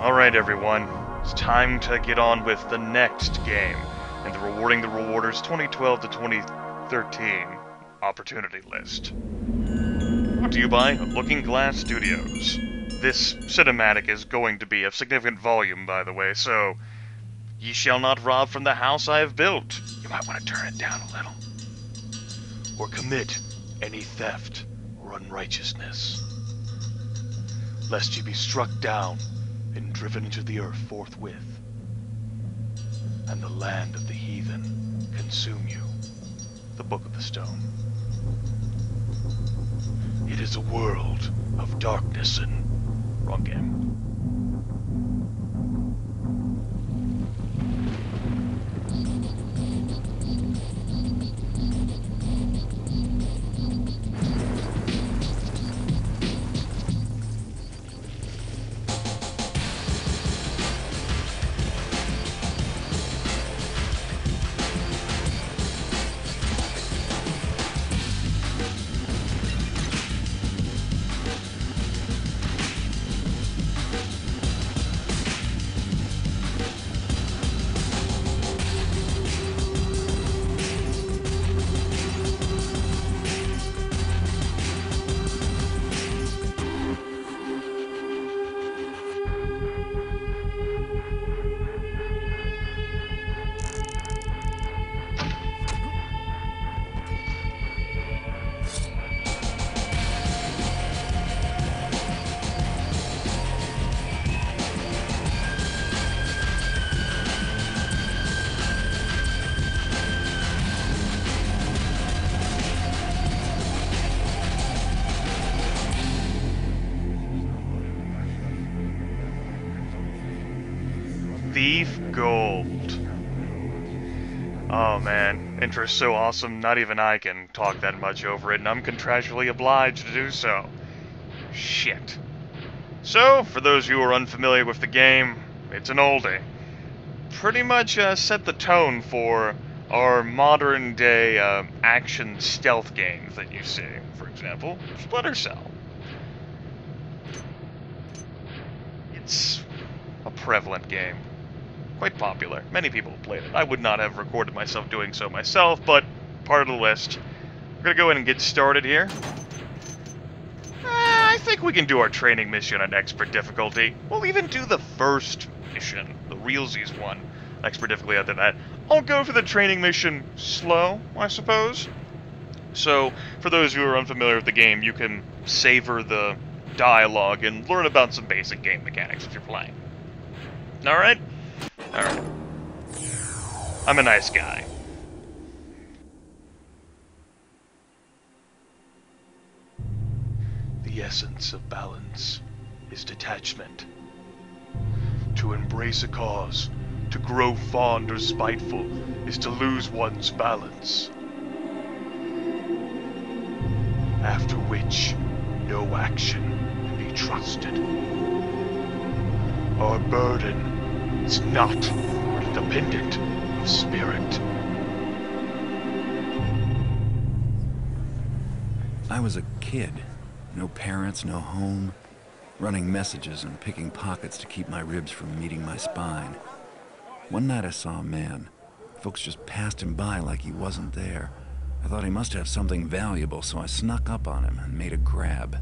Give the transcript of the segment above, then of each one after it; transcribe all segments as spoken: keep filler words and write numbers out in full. Alright everyone, it's time to get on with the next game in the Rewarding the Rewarders twenty twelve to twenty thirteen opportunity list. Brought to you by Looking Glass Studios. This cinematic is going to be of significant volume, by the way, so... Ye shall not rob from the house I have built. You might want to turn it down a little. Or commit any theft or unrighteousness, lest ye be struck down and driven into the earth forthwith, and the land of the heathen consume you. The Book of the Stone. It is a world of darkness and... Wrong Thief Gold. Oh man, intro's so awesome, not even I can talk that much over it, and I'm contractually obliged to do so. Shit. So, for those of you who are unfamiliar with the game, it's an oldie. Pretty much uh, set the tone for our modern day uh, action stealth games that you see. For example, Splinter Cell. It's a prevalent game. Quite popular. Many people have played it. I would not have recorded myself doing so myself, but part of the list. We're gonna go ahead and get started here. Uh, I think we can do our training mission on expert difficulty. We'll even do the first mission, the realsies one. Expert difficulty after that. I'll go for the training mission slow, I suppose. So, for those who are unfamiliar with the game, you can savor the dialogue and learn about some basic game mechanics if you're playing. Alright? Alright. I'm a nice guy. The essence of balance is detachment. To embrace a cause, to grow fond or spiteful, is to lose one's balance. After which, no action can be trusted. Our burden is not dependent on spirit. I was a kid. No parents, no home. Running messages and picking pockets to keep my ribs from meeting my spine. One night I saw a man. Folks just passed him by like he wasn't there. I thought he must have something valuable, so I snuck up on him and made a grab.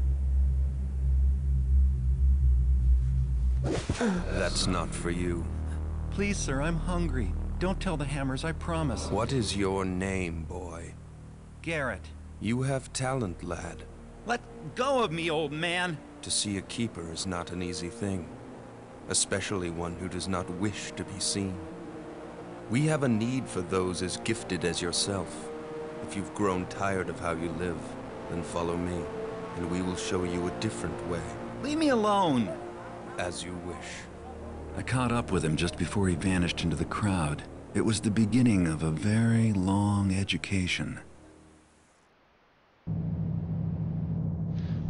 That's not for you. Please, sir, I'm hungry. Don't tell the hammers, I promise. What is your name, boy? Garrett. You have talent, lad. Let go of me, old man! To see a keeper is not an easy thing, especially one who does not wish to be seen. We have a need for those as gifted as yourself. If you've grown tired of how you live, then follow me, and we will show you a different way. Leave me alone! As you wish. I caught up with him just before he vanished into the crowd. It was the beginning of a very long education.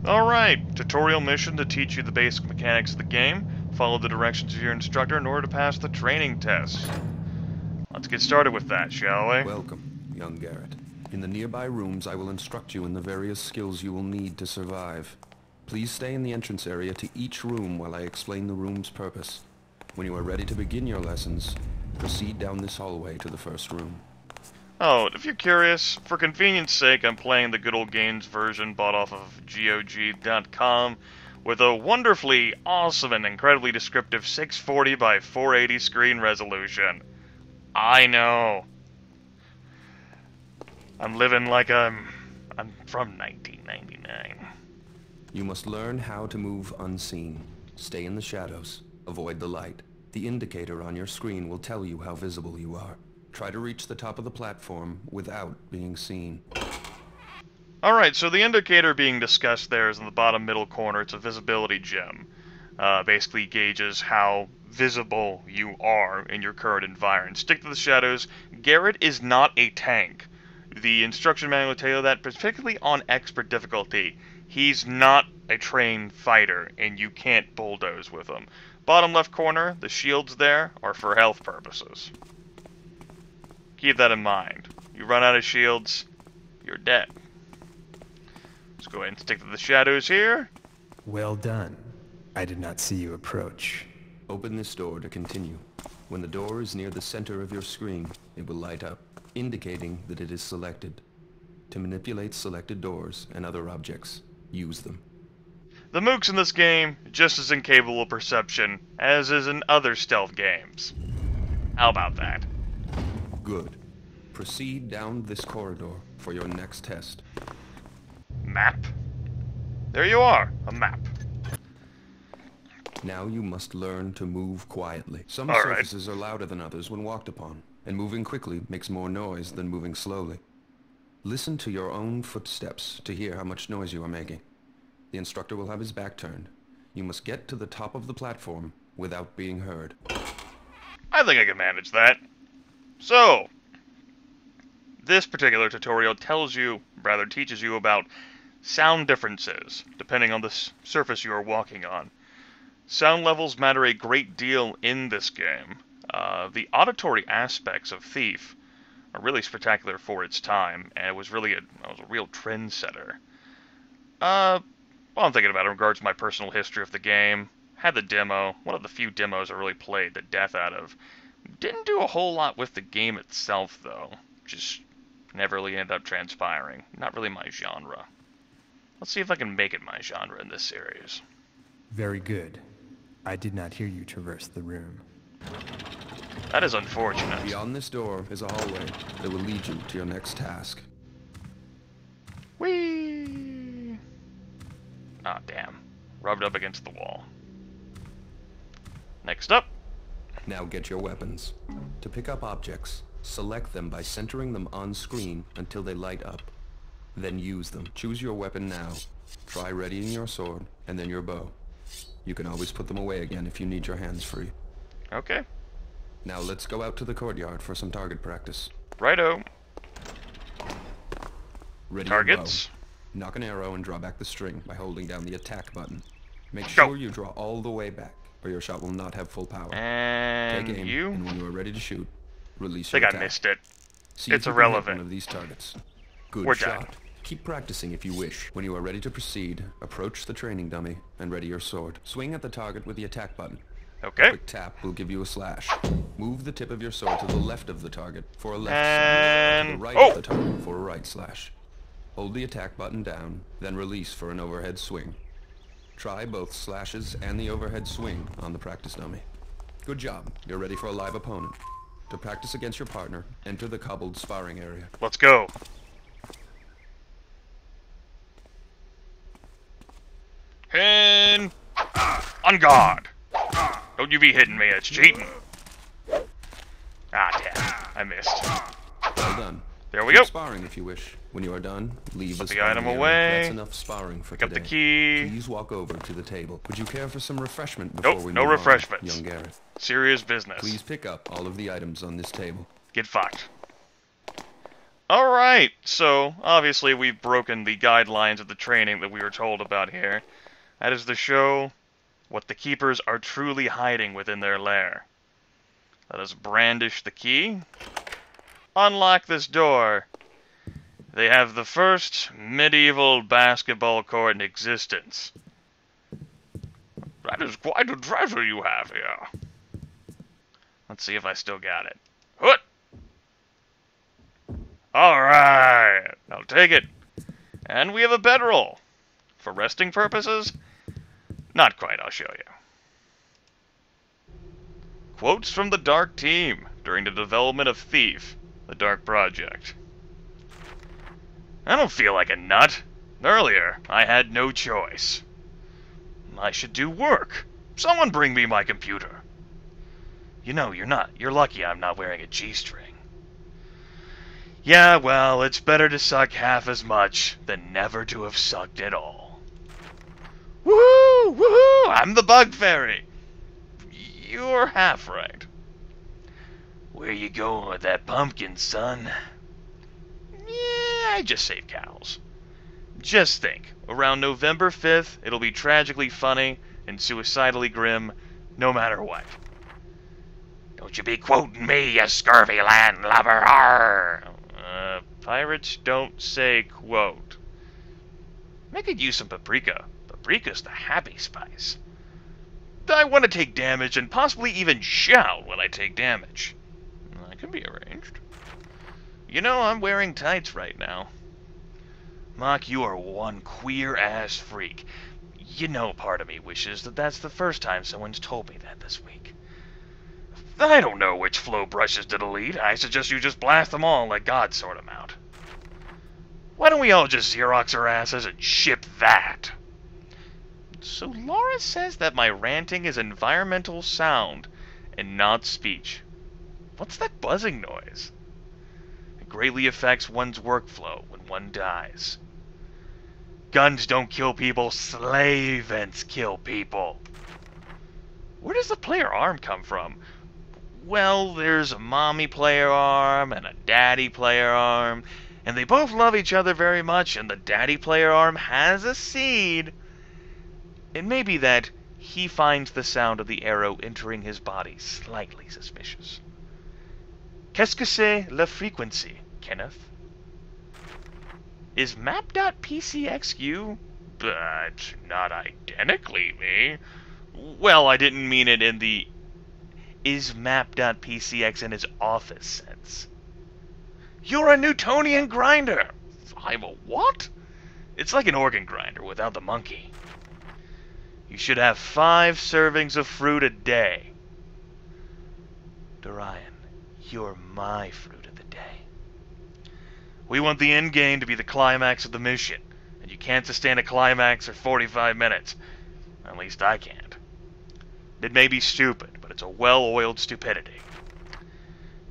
Alright, tutorial mission to teach you the basic mechanics of the game. Follow the directions of your instructor in order to pass the training test. Let's get started with that, shall we? Welcome, young Garrett. In the nearby rooms, I will instruct you in the various skills you will need to survive. Please stay in the entrance area to each room while I explain the room's purpose. When you are ready to begin your lessons, proceed down this hallway to the first room. Oh, if you're curious, for convenience sake, I'm playing the good old games version bought off of G O G dot com with a wonderfully awesome and incredibly descriptive six forty by four eighty screen resolution. I know. I'm living like I'm, I'm from nineteen ninety-nine. You must learn how to move unseen. Stay in the shadows. Avoid the light. The indicator on your screen will tell you how visible you are. Try to reach the top of the platform without being seen. Alright, so the indicator being discussed there is in the bottom middle corner. It's a visibility gem. Uh, basically gauges how visible you are in your current environment. Stick to the shadows. Garrett is not a tank. The instruction manual will tell you that, particularly on expert difficulty. He's not a trained fighter, and you can't bulldoze with him. Bottom left corner, the shields there are for health purposes. Keep that in mind. You run out of shields, you're dead. Let's go ahead and stick to the shadows here. Well done. I did not see you approach. Open this door to continue. When the door is near the center of your screen, it will light up, indicating that it is selected. To manipulate selected doors and other objects, use them. The mooks in this game, just as incapable of perception as is in other stealth games. How about that? Good. Proceed down this corridor for your next test. Map. There you are, a map. Now you must learn to move quietly. Some All surfaces right. are louder than others when walked upon, and moving quickly makes more noise than moving slowly. Listen to your own footsteps to hear how much noise you are making. The instructor will have his back turned. You must get to the top of the platform without being heard. I think I can manage that. So, this particular tutorial tells you, rather teaches you about sound differences, depending on the surface you are walking on. Sound levels matter a great deal in this game. Uh, the auditory aspects of Thief are really spectacular for its time, and it was really a, it was a real trendsetter. Uh, while I'm thinking about it in regards to my personal history of the game, had the demo, one of the few demos I really played the death out of. Didn't do a whole lot with the game itself, though. Just never really ended up transpiring. Not really my genre. Let's see if I can make it my genre in this series. Very good. I did not hear you traverse the room. That is unfortunate. Beyond this door is a hallway that will lead you to your next task. Whee! Ah, damn. Rubbed up against the wall. Next up. Now get your weapons. To pick up objects, select them by centering them on screen until they light up. Then use them. Choose your weapon now. Try readying your sword, and then your bow. You can always put them away again if you need your hands free. Okay. Now let's go out to the courtyard for some target practice. Righto. Ready targets. Knock an arrow and draw back the string by holding down the attack button. Make sure you draw all the way back, or your shot will not have full power. And Take aim, you? And when you are ready to shoot, release your attack. I think I missed it. See it's irrelevant. One of these targets. Good We're shot. Dead. Keep practicing if you wish. When you are ready to proceed, approach the training dummy and ready your sword. Swing at the target with the attack button. Okay. A quick tap will give you a slash. Move the tip of your sword to the left of the target for a left and... slash. And the right oh. of the target for a right slash. Hold the attack button down, then release for an overhead swing. Try both slashes and the overhead swing on the practice dummy. Good job. You're ready for a live opponent. To practice against your partner, enter the cobbled sparring area. Let's go. And... on guard. Don't you be hitting me. It's cheating. Ah, damn. I missed. Well done. There we Keep go. Sparring if you wish. When you are done, leave Put the, the item area. away. That's enough sparring for Pick today. Pick up the key. Please walk over to the table. Would you care for some refreshment before nope, we no move refreshments. On, young Garrett? Serious business. Please pick up all of the items on this table. Get fucked. All right. So obviously we've broken the guidelines of the training that we were told about here. That is to show what the keepers are truly hiding within their lair. Let us brandish the key. Unlock this door. They have the first medieval basketball court in existence. That is quite a treasure you have here. Let's see if I still got it. Hoot! Alright, I'll take it. And we have a bedroll. For resting purposes? Not quite, I'll show you. Quotes from the Dark Team during the development of Thief: The Dark Project. I don't feel like a nut. Earlier, I had no choice. I should do work. Someone bring me my computer. You know, you're not. You're lucky I'm not wearing a G-string. Yeah, well, it's better to suck half as much than never to have sucked at all. Woohoo! Woohoo! I'm the Bug Fairy! You're half right. Where you going with that pumpkin, son? Yeah, I just saved cows. Just think, around November fifth, it'll be tragically funny and suicidally grim, no matter what. Don't you be quoting me, you scurvy landlubber! Arr! Uh, pirates don't say quote. I could use some paprika. Paprika's the happy spice. I want to take damage and possibly even shout when I take damage. That can be arranged. You know, I'm wearing tights right now. Mock, you are one queer-ass freak. You know part of me wishes that that's the first time someone's told me that this week. I don't know which flow brushes to delete. I suggest you just blast them all and let God sort them out. Why don't we all just Xerox our asses and ship that? So Laura says that my ranting is environmental sound and not speech. What's that buzzing noise? It greatly affects one's workflow when one dies. Guns don't kill people, sleigh events kill people. Where does the player arm come from? Well, there's a mommy player arm and a daddy player arm, and they both love each other very much, and the daddy player arm has a seed. It may be that he finds the sound of the arrow entering his body slightly suspicious. Qu'est-ce que c'est la fréquence, Kenneth? Is map.pcxu, but not identically me? Well, I didn't mean it in the is map.pcx in his office sense. You're a Newtonian grinder! I'm a what? It's like an organ grinder without the monkey. You should have five servings of fruit a day. Dorian, you're my fruit of the day. We want the end game to be the climax of the mission, and you can't sustain a climax for forty-five minutes. At least I can't. It may be stupid, but it's a well-oiled stupidity.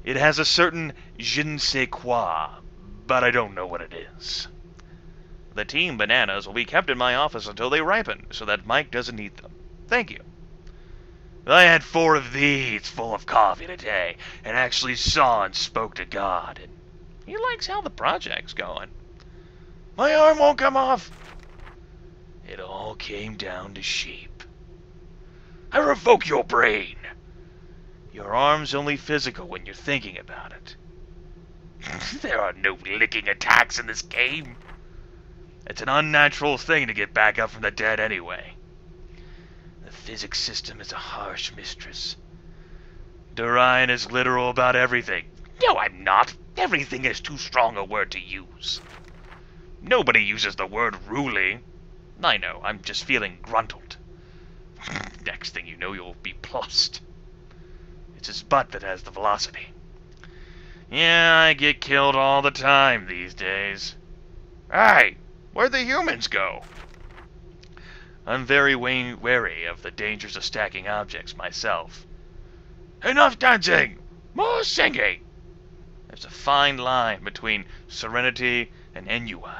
It has a certain je ne sais quoi, but I don't know what it is. The team bananas will be kept in my office until they ripen, so that Mike doesn't eat them. Thank you. I had four of these full of coffee today, and actually saw and spoke to God, and he likes how the project's going. My arm won't come off. It all came down to sheep. I revoke your brain. Your arm's only physical when you're thinking about it. There are no licking attacks in this game. It's an unnatural thing to get back up from the dead anyway. The physics system is a harsh mistress. Dorian is literal about everything. No, I'm not. Everything is too strong a word to use. Nobody uses the word ruly. I know, I'm just feeling gruntled. Next thing you know, you'll be plussed. It's his butt that has the velocity. Yeah, I get killed all the time these days. Hey, where'd the humans go? I'm very wary of the dangers of stacking objects myself. Enough dancing! More singing! There's a fine line between serenity and ennui.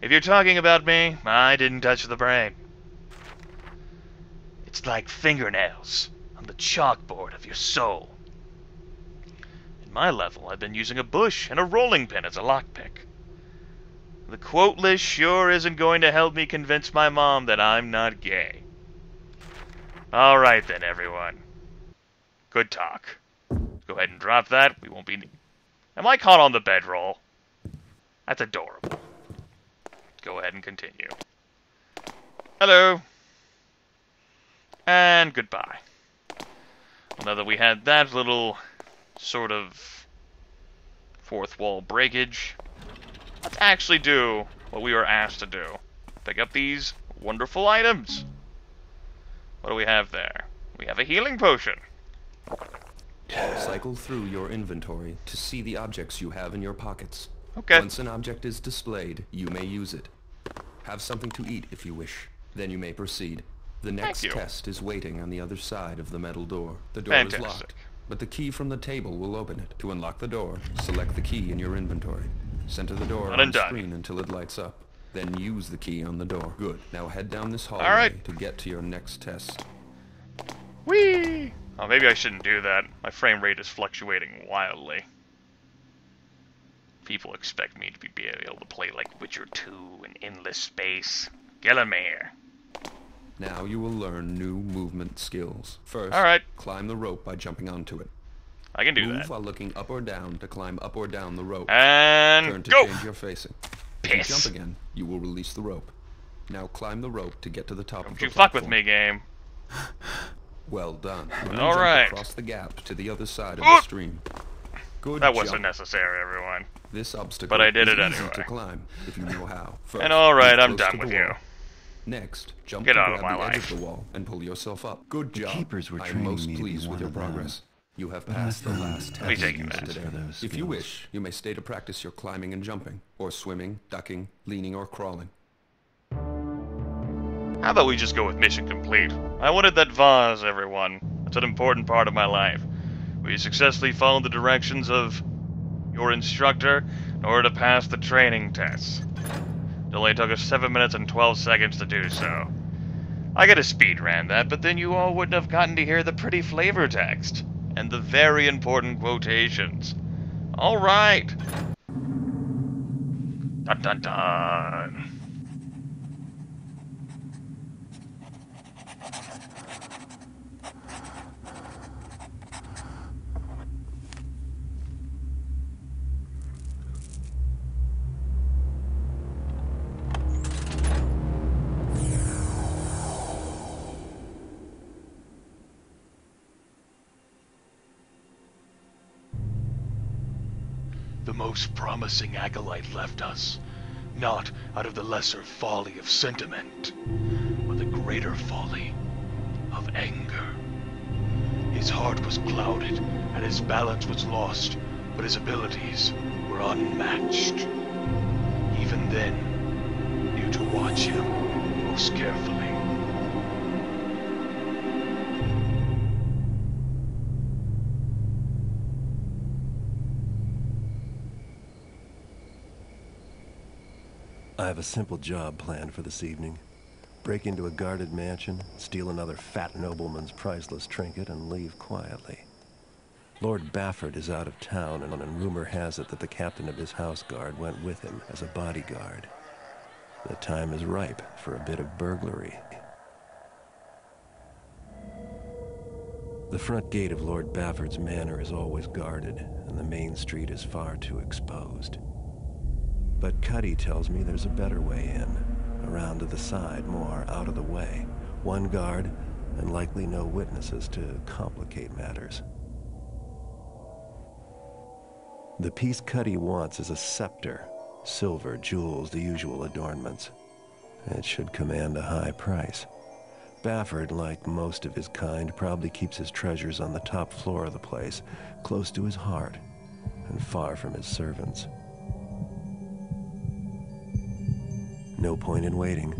If you're talking about me, I didn't touch the brain. It's like fingernails on the chalkboard of your soul. At my level, I've been using a bush and a rolling pin as a lockpick. The quote list sure isn't going to help me convince my mom that I'm not gay. Alright then, everyone. Good talk. Go ahead and drop that. We won't be... Am I caught on the bedroll? That's adorable. Go ahead and continue. Hello. and goodbye. Well, now that we had that little sort of fourth wall breakage, let's actually do what we were asked to do. Pick up these wonderful items. What do we have there? We have a healing potion. Cycle through your inventory to see the objects you have in your pockets. Okay. Once an object is displayed, you may use it. Have something to eat if you wish. Then you may proceed. The next test is waiting on the other side of the metal door. The door Fantastic. Is locked, but the key from the table will open it. To unlock the door, select the key in your inventory. Center the door on the screen until it lights up. Then use the key on the door. Good. Now head down this hallway right. to get to your next test. Whee! Oh, maybe I shouldn't do that. My frame rate is fluctuating wildly. People expect me to be able to play like Witcher two and Endless Space. Gellamere. Now you will learn new movement skills. First, All right. climb the rope by jumping onto it. I can do Move that. Move while looking up or down to climb up or down the rope. And Turn to go! Change your facing. Piss. If you jump again, you will release the rope. Now climb the rope to get to the top Don't of the you platform. Fuck with me, game. Well done. All right. Across the gap to the other side of the stream. Good that wasn't jump. Necessary, everyone. This obstacle but I did is it anyway. To climb if you know how. First, and all right, I'm done with you. Next, jump Get to out of my the life. Edge of the wall and pull yourself up. Good job. The keepers were I'm most pleased with your progress. You have passed the last test today. If you wish, you may stay to practice your climbing and jumping, or swimming, ducking, leaning, or crawling. How about we just go with mission complete? I wanted that vase, everyone. That's an important part of my life. We successfully followed the directions of your instructor in order to pass the training tests. It only took us seven minutes and twelve seconds to do so. I could have speedran that, but then you all wouldn't have gotten to hear the pretty flavor text. And the very important quotations. Alright! Dun dun dun! The most promising acolyte left us, not out of the lesser folly of sentiment, but the greater folly of anger. His heart was clouded, and his balance was lost, but his abilities were unmatched. Even then, you to watch him most carefully. I have a simple job planned for this evening. Break into a guarded mansion, steal another fat nobleman's priceless trinket, and leave quietly. Lord Bafford is out of town, and rumor has it that the captain of his house guard went with him as a bodyguard. The time is ripe for a bit of burglary. The front gate of Lord Bafford's manor is always guarded, and the main street is far too exposed. But Cuddy tells me there's a better way in. Around to the side, more out of the way. One guard, and likely no witnesses to complicate matters. The piece Cuddy wants is a scepter. Silver, jewels, the usual adornments. It should command a high price. Bafford, like most of his kind, probably keeps his treasures on the top floor of the place, close to his heart, and far from his servants. No point in waiting.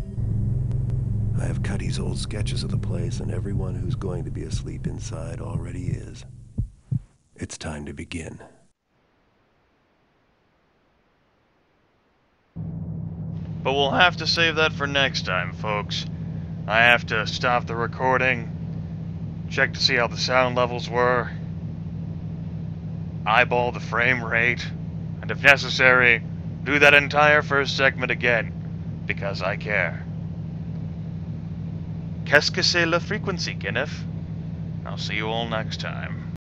I have Cuddy's old sketches of the place, and everyone who's going to be asleep inside already is. It's time to begin. But we'll have to save that for next time, folks. I have to stop the recording, check to see how the sound levels were, eyeball the frame rate, and if necessary, do that entire first segment again. Because I care. Qu'est-ce que c'est la frequency, Kenneth? I'll see you all next time.